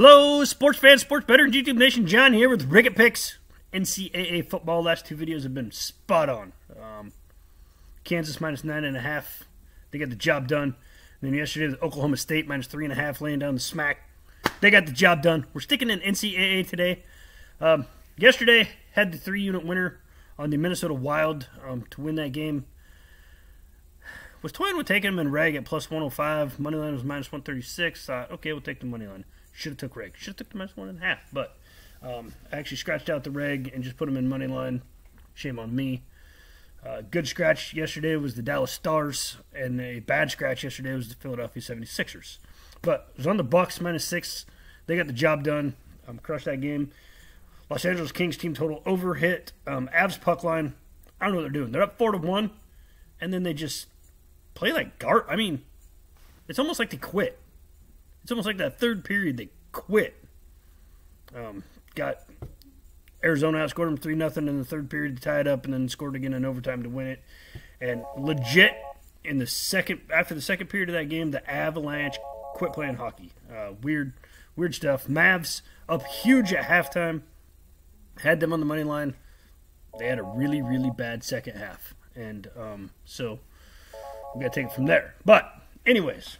Hello, sports fans, sports veterans, YouTube Nation. John here with Rickett Picks. NCAA football. Last two videos have been spot on. Kansas minus 9.5. They got the job done. And then yesterday, the Oklahoma State minus 3.5, laying down the smack. They got the job done. We're sticking in NCAA today. Yesterday, had the 3-unit winner on the Minnesota Wild to win that game. Was toying with taking them in reg at plus 105. Money line was minus 136. Thought, okay, we'll take the money line. Should have took reg. Should have took the minus 1.5, but I actually scratched out the reg and just put them in money line. Shame on me. Good scratch yesterday was the Dallas Stars, and a bad scratch yesterday was the Philadelphia 76ers. But it was on the Bucks minus 6. They got the job done. Crushed that game. Los Angeles Kings team total over hit. Avs puck line. I don't know what they're doing. They're up 4-1, and then they just play like garbage. I mean, it's almost like they quit. It's almost like that third period they quit. Got Arizona outscored them 3-0 in the third period to tie it up, and then scored again in overtime to win it. And legit, in the second after the second period of that game, the Avalanche quit playing hockey. Weird stuff. Mavs up huge at halftime. Had them on the money line. They had a really, really bad second half, and so we got to take it from there. But anyways.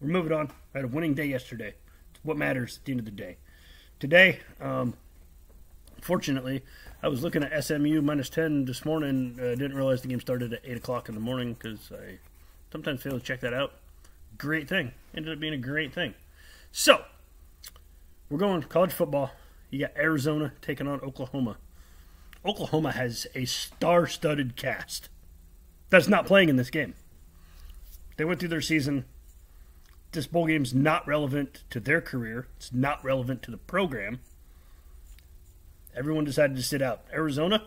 We're moving on. I had a winning day yesterday. It's what matters at the end of the day. Today, fortunately, I was looking at SMU minus 10 this morning. I didn't realize the game started at 8 o'clock in the morning because I sometimes fail to check that out. Great thing. Ended up being a great thing. So, we're going college football. You got Arizona taking on Oklahoma. Oklahoma has a star-studded cast that's not playing in this game. They went through their season. This bowl game's not relevant to their career. It's not relevant to the program. Everyone decided to sit out. Arizona,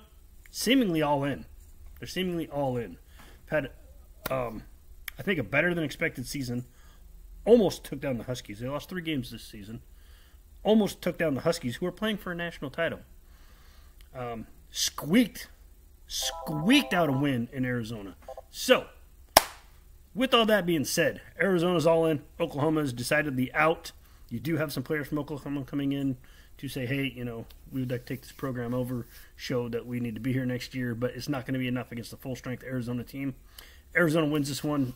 seemingly all in. They're seemingly all in. Had, I think, a better than expected season. Almost took down the Huskies. They lost 3 games this season. Almost took down the Huskies, who are playing for a national title. Squeaked out a win in Arizona. So, with all that being said, Arizona's all in. Oklahoma's decidedly out. You do have some players from Oklahoma coming in to say, hey, you know, we would like to take this program over, show that we need to be here next year, but it's not going to be enough against the full-strength Arizona team. Arizona wins this one,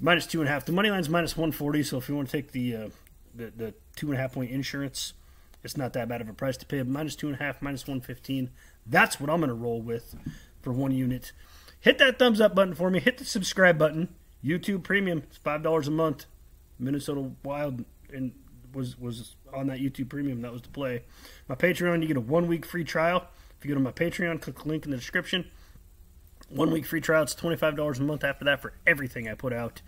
minus 2.5. The money line's minus 140, so if you want to take the 2.5-point insurance, it's not that bad of a price to pay. But minus 2.5, minus 115, that's what I'm going to roll with for 1 unit. Hit that thumbs up button for me. Hit the subscribe button. YouTube Premium. It's $5 a month. Minnesota Wild and was on that YouTube Premium. That was the play. My Patreon, you get a 1-week free trial. If you go to my Patreon, click the link in the description. 1-week free trial. It's $25 a month after that for everything I put out.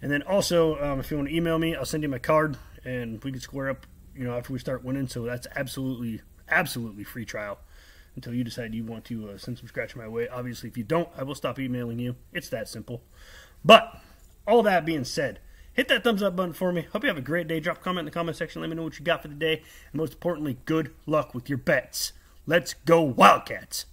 And then also, if you want to email me, I'll send you my card. And we can square up, you know, after we start winning. So that's absolutely, absolutely free trial. Until you decide you want to send some scratch my way. Obviously, if you don't, I will stop emailing you. It's that simple. But all that being said, hit that thumbs up button for me. Hope you have a great day. Drop a comment in the comment section. Let me know what you got for the day. And most importantly, good luck with your bets. Let's go Wildcats!